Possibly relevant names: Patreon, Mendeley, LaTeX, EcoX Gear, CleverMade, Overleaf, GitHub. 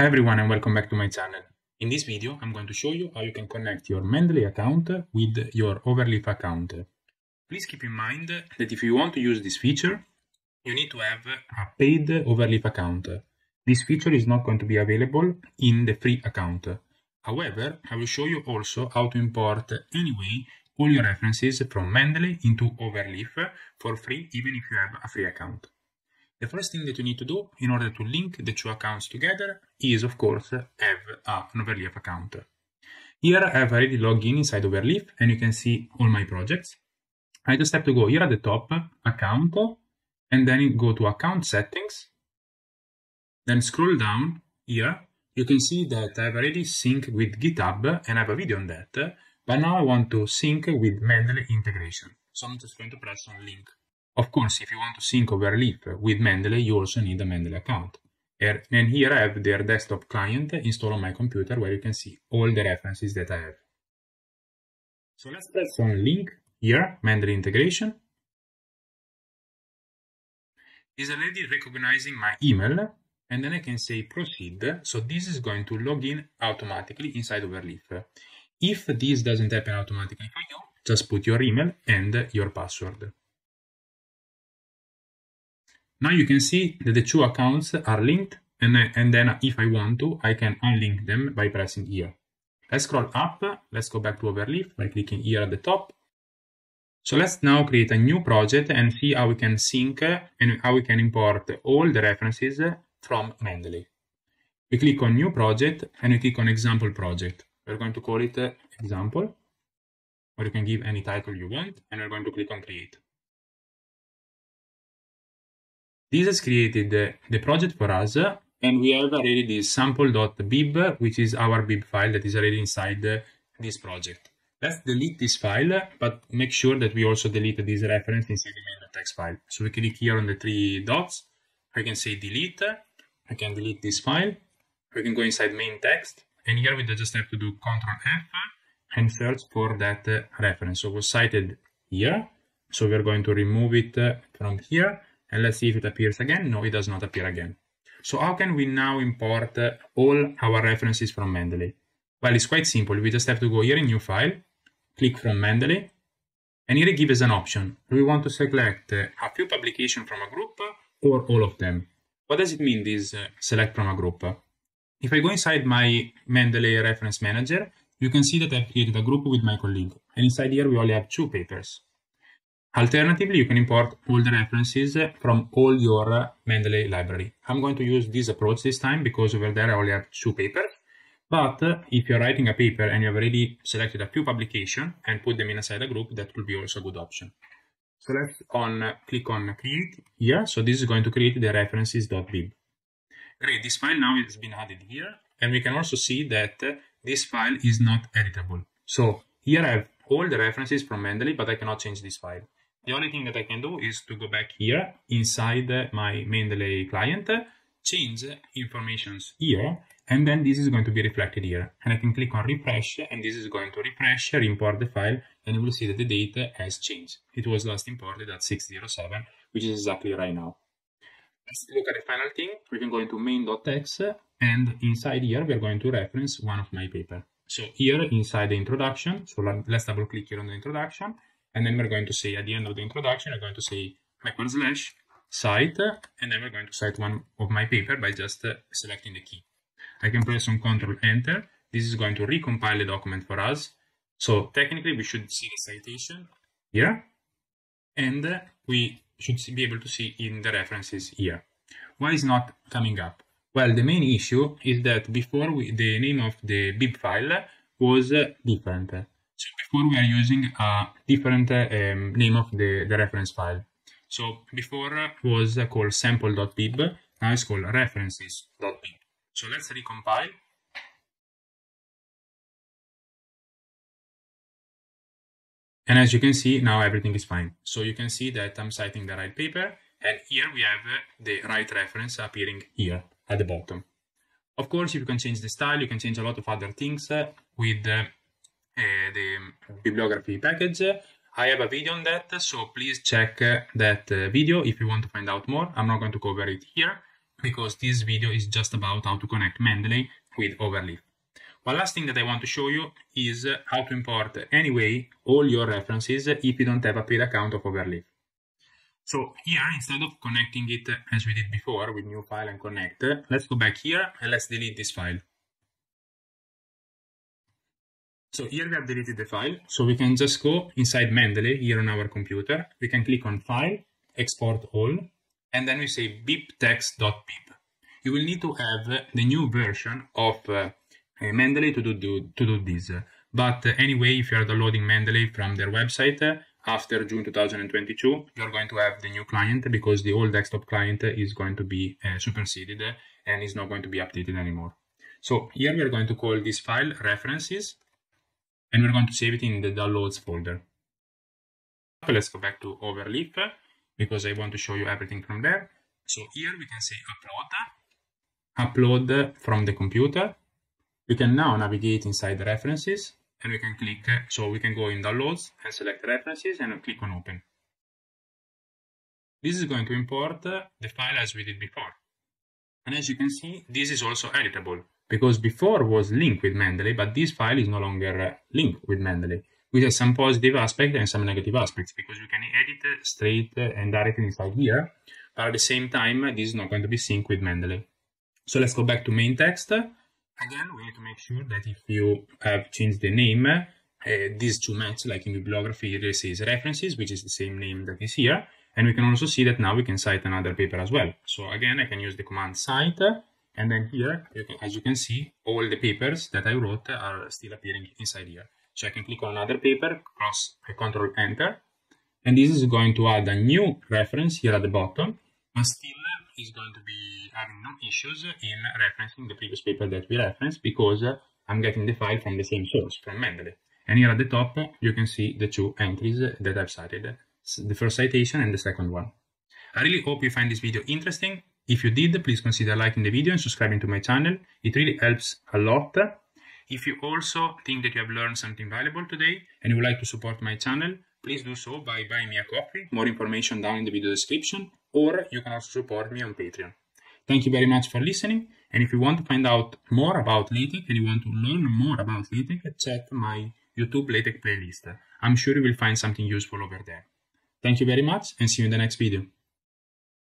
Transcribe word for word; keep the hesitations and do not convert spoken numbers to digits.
Hi everyone and welcome back to my channel. In this video I'm going to show you how you can connect your Mendeley account with your Overleaf account. Please keep in mind that if you want to use this feature you need to have a paid Overleaf account. This feature is not going to be available in the free account. However, I will show you also how to import anyway all your references from Mendeley into Overleaf for free even if you have a free account. The first thing that you need to do in order to link the two accounts together is, of course, have an Overleaf account. Here I have already logged in inside Overleaf and you can see all my projects. I just have to go here at the top, account, and then go to account settings. Then scroll down here. You can see that I've already synced with GitHub and I have a video on that. But now I want to sync with Mendeley integration. So I'm just going to press on link. Of course, if you want to sync Overleaf with Mendeley, you also need a Mendeley account. And here I have their desktop client installed on my computer where you can see all the references that I have. So let's press on link here, Mendeley integration. It's already recognizing my email and then I can say proceed. So this is going to log in automatically inside Overleaf. If this doesn't happen automatically for you, just put your email and your password. Now you can see that the two accounts are linked, and, and then if I want to, I can unlink them by pressing here. Let's scroll up, let's go back to Overleaf by clicking here at the top. So let's now create a new project and see how we can sync and how we can import all the references from Mendeley. We click on new project and we click on example project. We're going to call it example, or you can give any title you want, and we're going to click on create. This has created the project for us, and we have already this sample.bib, which is our bib file that is already inside this project. Let's delete this file, but make sure that we also delete this reference inside the main LaTeX file. So we click here on the three dots. I can say delete. I can delete this file. We can go inside main text, and here we just have to do control F and search for that reference. So it was cited here. So we're going to remove it from here. And let's see if it appears again. No, it does not appear again. So how can we now import uh, all our references from Mendeley? Well, it's quite simple. We just have to go here in new file, click from Mendeley, and here it gives us an option. We want to select uh, a few publications from a group or all of them. What does it mean, this uh, select from a group? If I go inside my Mendeley reference manager, you can see that I've created a group with my colleague. And inside here, we only have two papers. Alternatively, you can import all the references from all your Mendeley library. I'm going to use this approach this time because over there I only have two papers. But if you're writing a paper and you've already selected a few publications and put them inside a group, that could be also a good option. So let's on, click on create here. So this is going to create the references.bib. Great, this file now has been added here. And we can also see that this file is not editable. So here I have all the references from Mendeley, but I cannot change this file. The only thing that I can do is to go back here inside my Mendeley client, change informations here, and then this is going to be reflected here. And I can click on refresh, and this is going to refresh, import the file, and you will see that the date has changed. It was last imported at six oh seven, which is exactly right now. Let's look at the final thing. We can go into main.tex, and inside here, we are going to reference one of my papers. So here inside the introduction, so let's double click here on the introduction. And then we're going to say at the end of the introduction, I'm going to say backward slash cite, and then we're going to cite one of my paper by just uh, selecting the key. I can press on control enter. This is going to recompile the document for us. So technically we should see the citation here, and uh, we should see, be able to see in the references here. Why is not coming up? Well, the main issue is that before we, the name of the bib file was uh, different. So before we are using a different uh, um, name of the, the reference file. So before uh, was uh, called sample.bib, now it's called references.bib. So let's recompile. And as you can see, now everything is fine. So you can see that I'm citing the right paper, and here we have uh, the right reference appearing here at the bottom. Of course, if you can change the style, you can change a lot of other things uh, with uh, uh, the bibliography package. I have a video on that, so please check uh, that uh, video if you want to find out more. I'm not going to cover it here because this video is just about how to connect Mendeley with Overleaf. One last thing that I want to show you is how to import anyway all your references if you don't have a paid account of Overleaf. So here, instead of connecting it as we did before with new file and connect, let's go back here and let's delete this file. So here we have deleted the file, so we can just go inside Mendeley here on our computer. We can click on File, Export All, and then we say biptext.pip. You will need to have the new version of uh, Mendeley to do, do, to do this. But uh, anyway, if you are downloading Mendeley from their website, uh, after June two thousand twenty-two, you're going to have the new client because the old desktop client is going to be uh, superseded and is not going to be updated anymore. So here we're going to call this file references and we're going to save it in the downloads folder. Let's go back to Overleaf because I want to show you everything from there. So here we can say upload, upload from the computer. We can now navigate inside the references. And we can click, so we can go in downloads and select references and click on open. This is going to import the file as we did before. And as you can see, this is also editable because before was linked with Mendeley, but this file is no longer linked with Mendeley, which has some positive aspects and some negative aspects because you can edit straight and directly inside here. But at the same time, this is not going to be synced with Mendeley. So let's go back to main text. Again, we need to make sure that if you have changed the name, uh, these two match, like in bibliography, it says references, which is the same name that is here. And we can also see that now we can cite another paper as well. So again, I can use the command cite. And then here, you can, as you can see, all the papers that I wrote are still appearing inside here. So I can click on another paper, cross Control Enter. And this is going to add a new reference here at the bottom, but still is going to be having no issues in referencing the previous paper that we referenced because I'm getting the file from the same source, from Mendeley. And here at the top, you can see the two entries that I've cited, the first citation and the second one. I really hope you find this video interesting. If you did, please consider liking the video and subscribing to my channel. It really helps a lot. If you also think that you have learned something valuable today and you would like to support my channel, please do so by buying me a coffee. More information down in the video description, or you can also support me on Patreon. Thank you very much for listening, and if you want to find out more about LaTeX and you want to learn more about LaTeX, check my YouTube LaTeX playlist. I'm sure you will find something useful over there. Thank you very much, and see you in the next video.